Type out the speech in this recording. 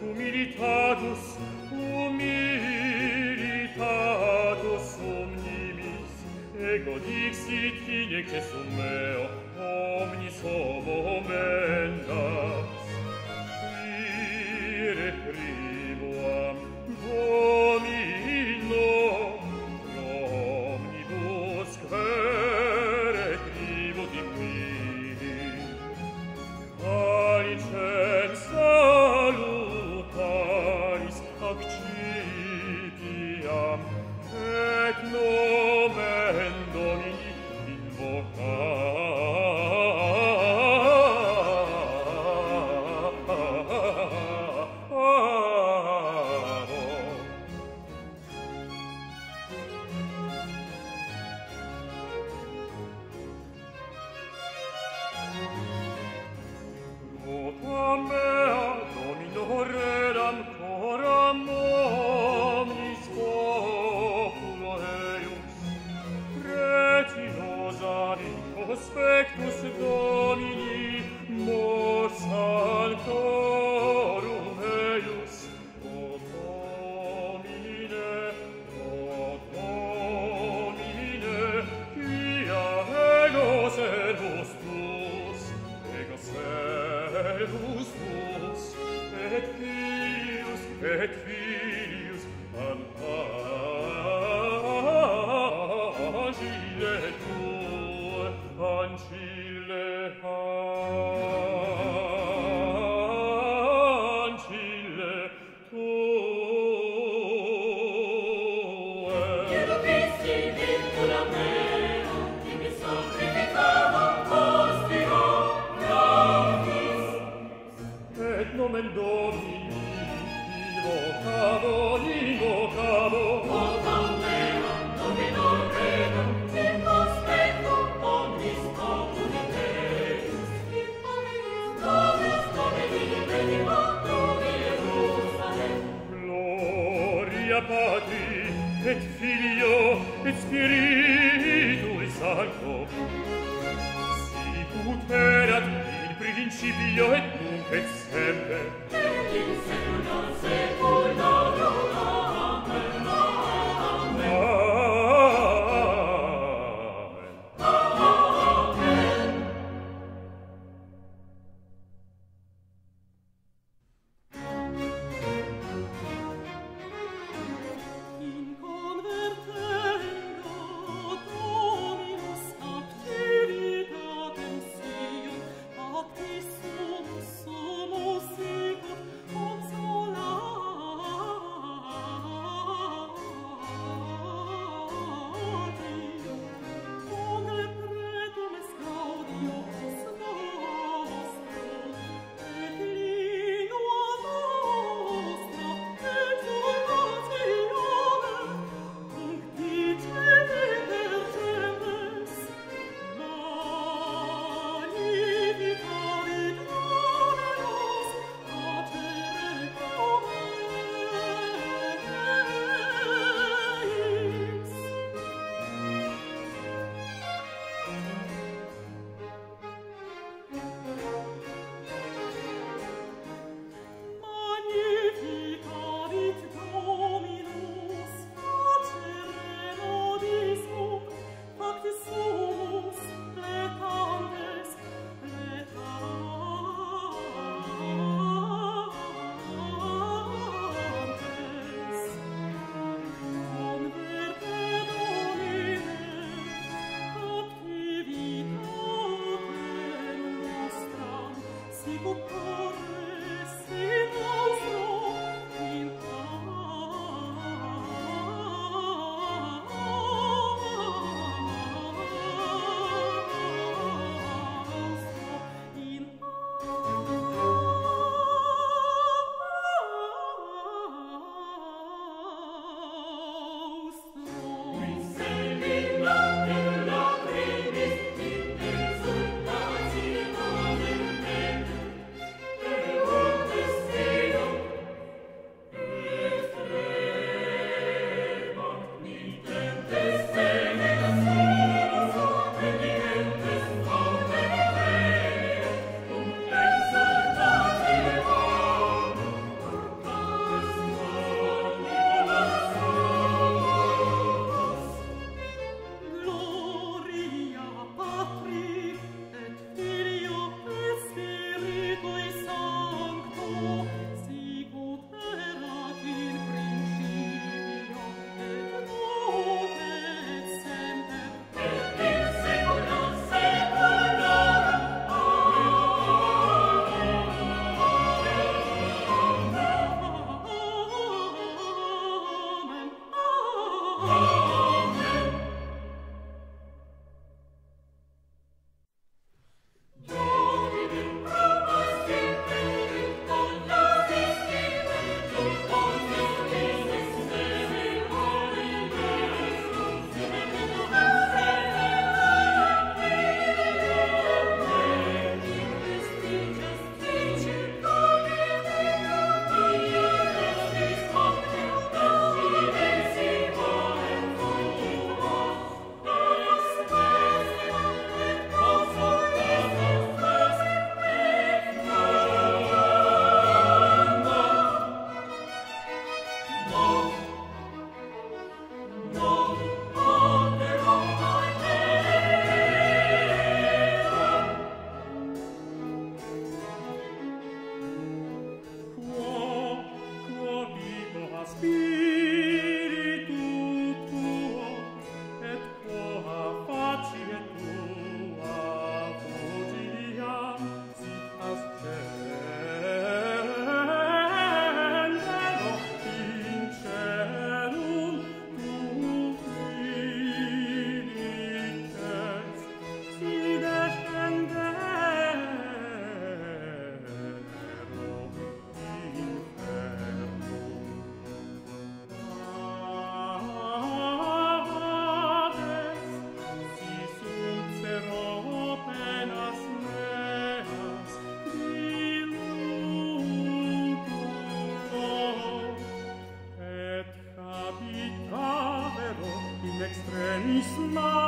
humilitatus, humilitatus omnibus, ego dixit inec sum meo, omnis homo omendas. Ire primuam domino, omnibus quere cribut impidi, alicet salutaris accitiam, et nomen Domini invocaris. Isma